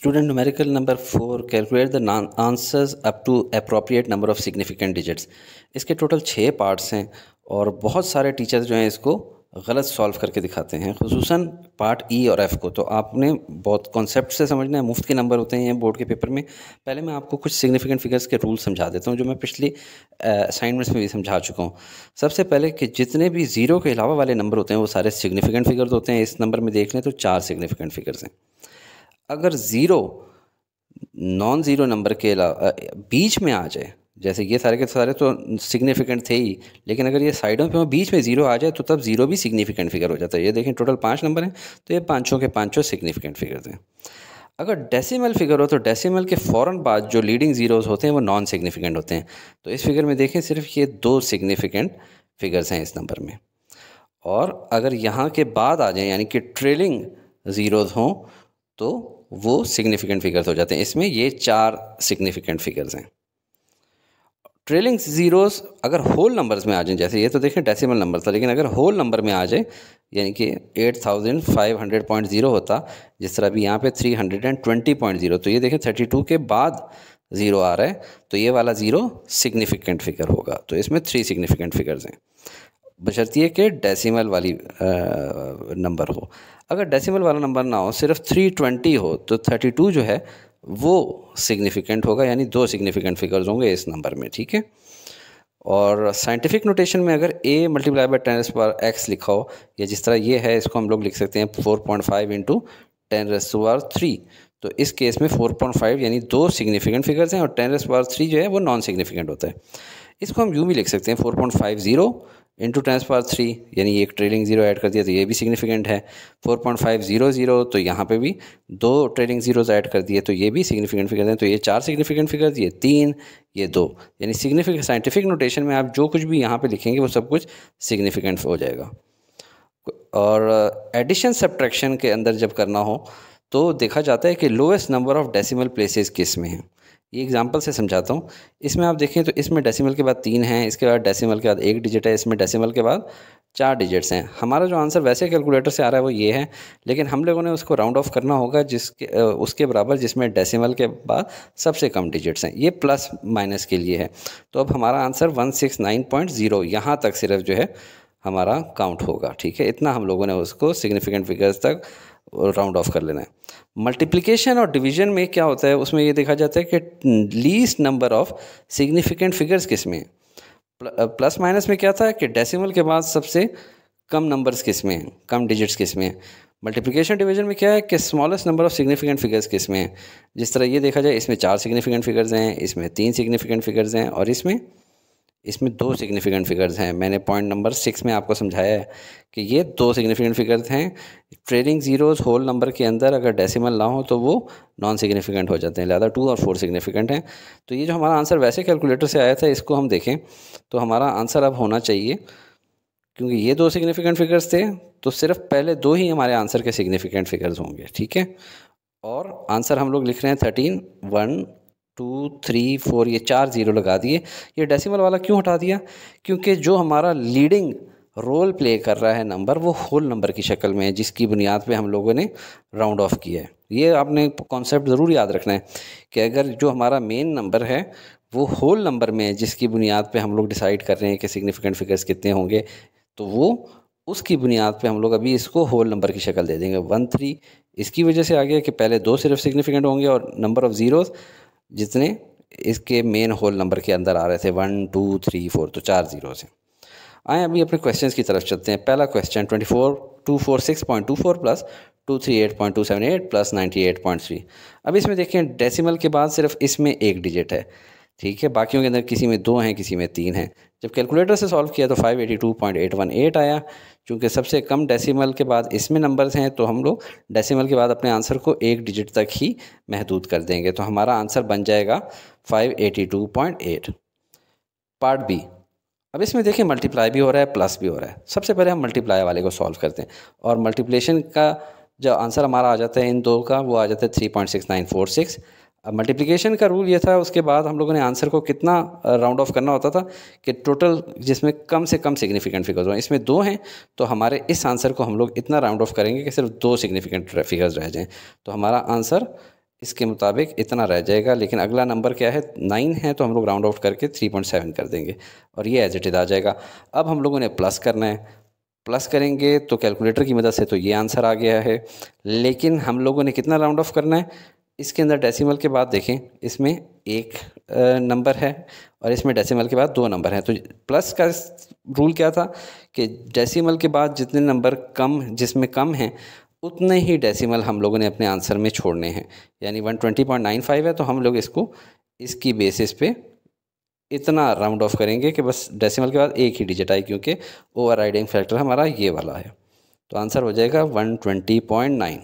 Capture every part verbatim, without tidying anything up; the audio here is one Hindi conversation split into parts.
Student numerical number four, calculate the answers up to appropriate number of significant digits। इसके टोटल छः पार्ट्स हैं और बहुत सारे टीचर्स जो हैं इसको गलत सॉल्व करके दिखाते हैं, खुसूसन पार्ट ई और एफ़ को। तो आपने बहुत कॉन्सेप्ट से समझना है, मुफ्त के नंबर होते हैं बोर्ड के पेपर में। पहले मैं आपको कुछ सिग्निफिकेंट फिगर्स के रूल समझा देता हूँ जो मैं पिछली असाइनमेंट्स में भी समझा चुका हूँ। सबसे पहले कि जितने भी ज़ीरो के अलावा वाले नंबर होते हैं वो सारे सिग्निफिकेंट फिगर्स होते हैं। इस नंबर में देख लें तो चार सिग्निफिकेंट फिगर्स हैं। अगर ज़ीरो नॉन ज़ीरो नंबर के अलावा बीच में आ जाए, जैसे ये सारे के सारे तो सिग्निफिकेंट थे ही, लेकिन अगर ये साइडों पे बीच में ज़ीरो आ जाए तो तब ज़ीरो भी सिग्निफिकेंट फिगर हो जाता है। ये देखें टोटल पांच नंबर हैं तो ये पांचों के पांचों सिग्निफिकेंट फिगर्स हैं। अगर डेसिमल फिगर हो तो डेसिमल के फ़ौरन बाद जो लीडिंग ज़ीरोज़ होते हैं वो नॉन सिग्निफिकेंट होते हैं। तो इस फिगर में देखें सिर्फ ये दो सिग्निफिकेंट फिगर्स हैं इस नंबर में। और अगर यहाँ के बाद आ जाएँ यानी कि ट्रेलिंग ज़ीरोज़ हों तो वो सिग्निफिकेंट फिगर्स हो जाते हैं। इसमें ये चार सिग्निफिकेंट फिगर्स हैं। ट्रेलिंग ज़ीरोज़ अगर होल नंबर्स में आ जाए, जैसे ये तो देखें डेसिमल नंबर था, लेकिन अगर होल नंबर में आ जाए यानी कि eight thousand five hundred point zero होता, जिस तरह अभी यहाँ पे three hundred twenty point zero, तो ये देखें थर्टी टू के बाद ज़ीरो आ रहा है तो ये वाला ज़ीरो सिग्निफिकेंट फिगर होगा। तो इसमें थ्री सिग्निफिकेंट फिगर्स हैं, बशर्तिये कि डेसिमल वाली नंबर हो। अगर डेसिमल वाला नंबर ना हो, सिर्फ थ्री ट्वेंटी हो तो थर्टी टू जो है वो सिग्निफिकेंट होगा, यानी दो सिग्निफिकेंट फिगर्स होंगे इस नंबर में, ठीक है। और साइंटिफिक नोटेशन में अगर A multiply by ten raise power X लिखा हो, या जिस तरह ये है इसको हम लोग लिख सकते हैं four point five into ten raise power three, तो इस केस में फोर पॉइंट फाइव यानी दो सिग्निफिकेंट फिगर्स हैं और टेन रेज़ पावर थ्री जो है वो नॉन सिग्निफिकेंट होता है। इसको हम यूँ भी लिख सकते हैं four point five zero into ten power three, यानी एक ट्रेलिंग ज़ीरो ऐड कर दिया तो ये भी सिग्निफिकेंट है। Four point five zero zero तो यहाँ पे भी दो ट्रेलिंग ज़ीरोज़ ऐड कर दिए तो ये भी सिग्निफिकेंट फिगर्स हैं। तो ये चार सिग्निफिकेंट फिगर्स, ये तीन, ये दो, यानी सिग्निफिकेंट। साइंटिफिक नोटेशन में आप जो कुछ भी यहाँ पे लिखेंगे वो सब कुछ सिग्निफिकेंट हो जाएगा। और एडिशन सब्ट्रैक्शन के अंदर जब करना हो तो देखा जाता है कि lowest number of decimal places किस में हैं। ये एग्जांपल से समझाता हूँ। इसमें आप देखें तो इसमें डेसिमल के बाद तीन हैं, इसके बाद डेसिमल के बाद एक डिजिट है, इसमें डेसिमल के बाद चार डिजिट्स हैं। हमारा जो आंसर वैसे कैलकुलेटर से आ रहा है वो ये है, लेकिन हम लोगों ने उसको राउंड ऑफ करना होगा जिसके उसके बराबर जिसमें डेसिमल के बाद सबसे कम डिजिट्स हैं। ये प्लस माइनस के लिए है। तो अब हमारा answer one six nine point zero, यहाँ तक सिर्फ जो है हमारा काउंट होगा, ठीक है। इतना हम लोगों ने उसको सिग्निफिकेंट फिगर्स तक राउंड ऑफ कर लेना है। मल्टीप्लिकेशन और डिवीजन में क्या होता है, उसमें ये देखा जाता है कि least number of significant figures किस में। प्लस माइनस में क्या था कि डेसिमल के बाद सबसे कम नंबर्स किस में, कम डिजिट्स किस में। मल्टीप्लिकेशन डिवीजन में क्या है कि smallest number of significant figures किस में। जिस तरह ये देखा जाए इसमें चार सिग्निफिकेंट फिगर्स हैं, इसमें तीन सिग्निफिकेंट फिगर्स हैं और इसमें इसमें दो सिग्निफिकेंट फिगर्स हैं। मैंने पॉइंट नंबर सिक्स में आपको समझाया है कि ये दो सिग्निफिकेंट फिगर्स हैं। ट्रेलिंग ज़ीरोज़ होल नंबर के अंदर अगर डेसिमल ना हो तो वो नॉन सिग्निफिकेंट हो जाते हैं, लिहाजा टू और फोर सिग्निफिकेंट हैं। तो ये जो हमारा आंसर वैसे कैलकुलेटर से आया था, इसको हम देखें तो हमारा आंसर अब होना चाहिए, क्योंकि ये दो सिग्निफिकेंट फिगर्स थे तो सिर्फ पहले दो ही हमारे आंसर के सिग्निफिकेंट फिगर्स होंगे, ठीक है। और आंसर हम लोग लिख रहे हैं thirteen, one, two, three, four, ये चार ज़ीरो लगा दिए। ये डेसिमल वाला क्यों हटा दिया, क्योंकि जो हमारा लीडिंग रोल प्ले कर रहा है नंबर वो होल नंबर की शक्ल में है, जिसकी बुनियाद पे हम लोगों ने राउंड ऑफ किया है। ये आपने कॉन्सेप्ट ज़रूर याद रखना है कि अगर जो हमारा मेन नंबर है वो होल नंबर में है जिसकी बुनियाद पे हम लोग डिसाइड कर रहे हैं कि सिग्निफिकेंट फिगर्स कितने होंगे, तो वो उसकी बुनियाद पे हम लोग अभी इसको होल नंबर की शक्ल दे देंगे। वन थ्री इसकी वजह से आ गया कि पहले दो सिर्फ सिग्निफिकेंट होंगे और नंबर ऑफ़ ज़ीरोज़ जितने इसके मेन होल नंबर के अंदर आ रहे थे, वन, टू, थ्री, फोर, तो चार ज़ीरो से आए। अभी अपने क्वेश्चंस की तरफ चलते हैं। पहला question twenty four two four six point two four plus two three eight point two seven eight plus ninety eight point three. अब इसमें देखें डेसिमल के बाद सिर्फ इसमें एक डिजिट है, ठीक है। बाकियों के अंदर किसी में दो हैं, किसी में तीन हैं। जब कैलकुलेटर से सॉल्व किया तो five eighty two point eight one eight आया। चूँकि सबसे कम डेसिमल के बाद इसमें नंबर्स हैं तो हम लोग डेसिमल के बाद अपने आंसर को एक डिजिट तक ही महदूद कर देंगे। तो हमारा आंसर बन जाएगा five eighty two point eight. Part B, अब इसमें देखिए मल्टीप्लाई भी हो रहा है, प्लस भी हो रहा है। सबसे पहले हम मल्टीप्लाई वाले को सॉल्व करते हैं और मल्टीप्लेशन का जो आंसर हमारा आ जाता है इन दो का, वो आ जाता है three point six nine four six. अब मल्टीप्लिकेशन का रूल ये था, उसके बाद हम लोगों ने आंसर को कितना राउंड ऑफ करना होता था कि टोटल जिसमें कम से कम सिग्निफिकेंट फिगर्स हों। इसमें दो हैं तो हमारे इस आंसर को हम लोग इतना राउंड ऑफ करेंगे कि सिर्फ दो सिग्निफिकेंट फिगर्स रह जाएं। तो हमारा आंसर इसके मुताबिक इतना रह जाएगा। लेकिन अगला नंबर क्या है, नाइन है, तो हम लोग राउंड ऑफ करके थ्री पॉइंट सेवन कर देंगे और ये एज इट इज आ जाएगा। अब हम लोगों ने प्लस करना है, प्लस करेंगे तो कैलकुलेटर की मदद से तो ये आंसर आ गया है। लेकिन हम लोगों ने कितना राउंड ऑफ करना है, इसके अंदर डेसिमल के बाद देखें इसमें एक नंबर है और इसमें डेसिमल के बाद दो नंबर हैं। तो प्लस का रूल क्या था कि डेसिमल के बाद जितने नंबर कम जिसमें कम हैं उतने ही डेसिमल हम लोगों ने अपने आंसर में छोड़ने हैं। यानी one twenty point nine five है तो हम लोग इसको इसकी बेसिस पे इतना राउंड ऑफ करेंगे कि बस डेसिमल के बाद एक ही डिजिट आए, क्योंकि ओवरराइडिंग फैक्टर हमारा ये वाला है। तो आंसर हो जाएगा one twenty point nine.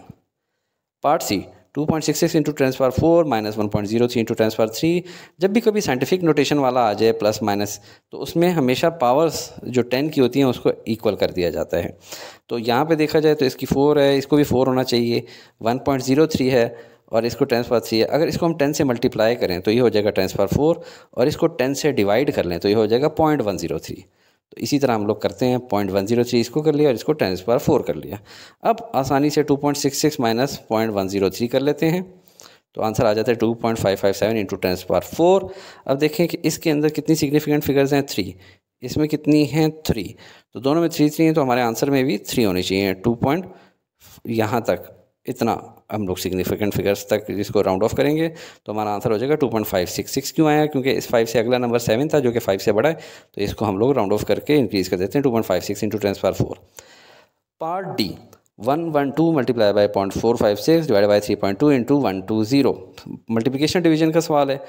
Part C, two point six six into trans power four minus one point zero three into trans power three. जब भी कभी साइंटिफिक नोटेशन वाला आ जाए प्लस माइनस, तो उसमें हमेशा पावर्स जो टेन की होती हैं उसको इक्वल कर दिया जाता है। तो यहाँ पे देखा जाए तो इसकी फोर है, इसको भी फोर होना चाहिए, वन पॉइंट जीरो थ्री है और इसको ट्रांस पावर थ्री है। अगर इसको हम टेन से मल्टीप्लाई करें तो ये हो जाएगा ट्रांस पावर फोर, और इसको टेन से डिवाइड कर लें तो ये हो जाएगा पॉइंट वन जीरो थ्री। तो इसी तरह हम लोग करते हैं, पॉइंट वन जीरो थ्री इसको कर लिया और इसको टेन पावर फोर कर लिया। अब आसानी से two point six six minus point one zero three कर लेते हैं तो आंसर आ जाता है two point five five seven into ten power four. अब देखें कि इसके अंदर कितनी सिग्निफिकेंट फिगर्स हैं, थ्री, इसमें कितनी हैं, थ्री, तो दोनों में थ्री थ्री हैं तो हमारे आंसर में भी थ्री होनी चाहिए। टू पॉइंट यहाँ तक इतना हम लोग सिग्निफिकेंट फिगर्स तक इसको राउंड ऑफ करेंगे तो हमारा आंसर हो जाएगा two point five six six. क्यों आया, क्योंकि इस फाइव से अगला नंबर सेवन था जो कि फाइव से बड़ा है, तो इसको हम लोग राउंड ऑफ करके इंक्रीज़ कर देते हैं two point five six into ten power four. Part D, one twelve multiply by point four five six divide by three point two into one two zero. Multiplication division का सवाल है,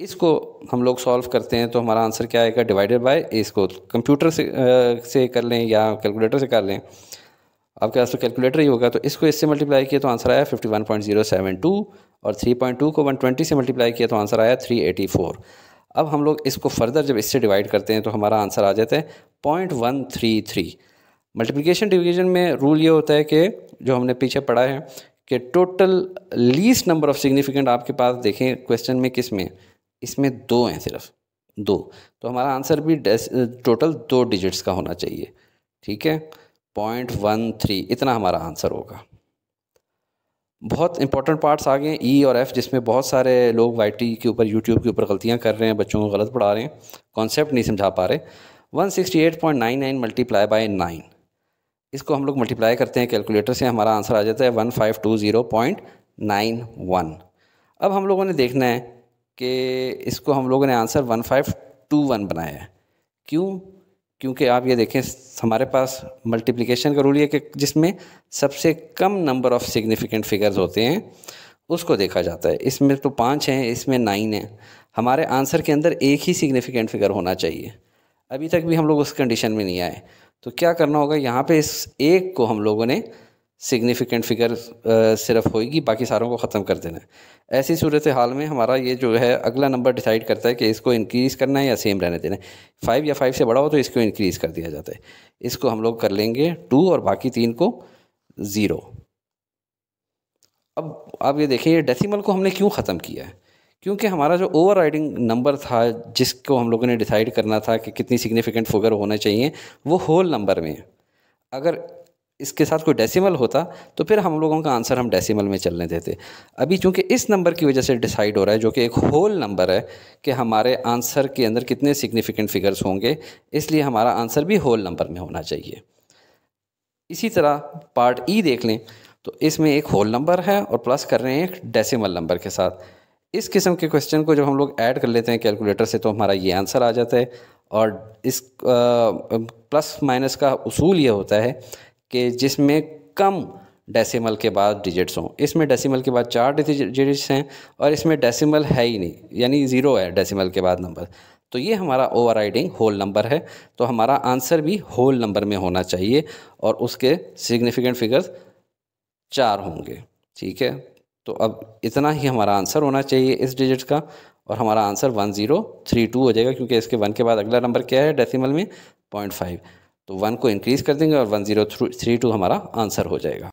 इसको हम लोग सॉल्व करते हैं तो हमारा आंसर क्या आएगा, डिवाइडेड बाई, इसको कंप्यूटर से आ, से कर लें या कैलकुलेटर से कर लें, आपके पास तो कैलकुलेटर ही होगा, तो इसको इससे मल्टीप्लाई किया तो आंसर आया fifty one point zero seven two, और थ्री पॉइंट टू को वन ट्वेंटी से मल्टीप्लाई किया तो आंसर आया थ्री एटी फोर। अब हम लोग इसको फर्दर जब इससे डिवाइड करते हैं तो हमारा आंसर आ जाता है point one three three. Multiplication division में रूल ये होता है कि जो हमने पीछे पढ़ा है कि total least number of significant आपके पास देखें क्वेश्चन में किस में, इसमें दो हैं सिर्फ दो, तो हमारा आंसर भी टोटल दो डिजिट्स का होना चाहिए। ठीक है, पॉइंट वन थ्री इतना हमारा आंसर होगा। बहुत इंपॉर्टेंट पार्ट्स आ गए ई और एफ, जिसमें बहुत सारे लोग वाई टी के ऊपर यूट्यूब के ऊपर गलतियां कर रहे हैं, बच्चों को गलत पढ़ा रहे हैं, कॉन्सेप्ट नहीं समझा पा रहे। One sixty eight point nine nine multiply by nine, इसको हम लोग मल्टीप्लाई करते हैं कैलकुलेटर से, हमारा आंसर आ जाता है one five two zero point nine one. अब हम लोगों ने देखना है कि इसको हम लोगों ने answer one five two one बनाया है, क्यों, क्योंकि आप ये देखें हमारे पास मल्टीप्लिकेशन का रूल ये कि जिसमें सबसे कम नंबर ऑफ सिग्निफिकेंट फिगर्स होते हैं उसको देखा जाता है। इसमें तो पाँच हैं, इसमें नाइन हैं, हमारे आंसर के अंदर एक ही सिग्निफिकेंट फिगर होना चाहिए। अभी तक भी हम लोग उस कंडीशन में नहीं आए, तो क्या करना होगा, यहाँ पे इस एक को हम लोगों ने सिग्निफिकेंट फिगर सिर्फ होगी, बाकी सारों को ख़त्म कर देना है। ऐसी सूरत हाल में हमारा ये जो है अगला नंबर डिसाइड करता है कि इसको इंक्रीज़ करना है या सेम रहने देना है। फाइव या फाइव से बड़ा हो तो इसको इंक्रीज़ कर दिया जाता है, इसको हम लोग कर लेंगे टू और बाकी तीन को ज़ीरो। अब आप ये देखें, ये डेसिमल को हमने क्यों ख़त्म किया है, क्योंकि हमारा जो ओवरराइडिंग नंबर था जिसको हम लोगों ने डिसाइड करना था कि कितनी सिग्निफिकेंट फिगर होना चाहिए, वो होल नंबर में है। अगर इसके साथ कोई डेसिमल होता तो फिर हम लोगों का आंसर हम डेसिमल में चलने देते। अभी चूंकि इस नंबर की वजह से डिसाइड हो रहा है जो कि एक होल नंबर है कि हमारे आंसर के अंदर कितने सिग्निफिकेंट फिगर्स होंगे, इसलिए हमारा आंसर भी होल नंबर में होना चाहिए। इसी तरह पार्ट ई देख लें तो इसमें एक होल नंबर है और प्लस कर रहे हैं एक डेसिमल नंबर के साथ। इस किस्म के क्वेश्चन को जब हम लोग ऐड कर लेते हैं कैलकुलेटर से तो हमारा ये आंसर आ जाता है। और इस आ, प्लस माइनस का उसूल ये होता है कि जिसमें कम डेसिमल के बाद डिजिट्स हों, इसमें डेसिमल के बाद चार डिजिट्स हैं और इसमें डेसिमल है ही नहीं, यानी ज़ीरो है डेसिमल के बाद नंबर, तो ये हमारा ओवरराइडिंग होल नंबर है। तो हमारा आंसर भी होल नंबर में होना चाहिए और उसके सिग्निफिकेंट फिगर्स चार होंगे। ठीक है, तो अब इतना ही हमारा आंसर होना चाहिए इस डिजिट का, और हमारा answer one zero three two हो जाएगा, क्योंकि इसके वन के बाद अगला नंबर क्या है डेसिमल में, पॉइंट फाइव, तो वन को इंक्रीज़ कर देंगे और वन जीरो थ्री टू हमारा आंसर हो जाएगा।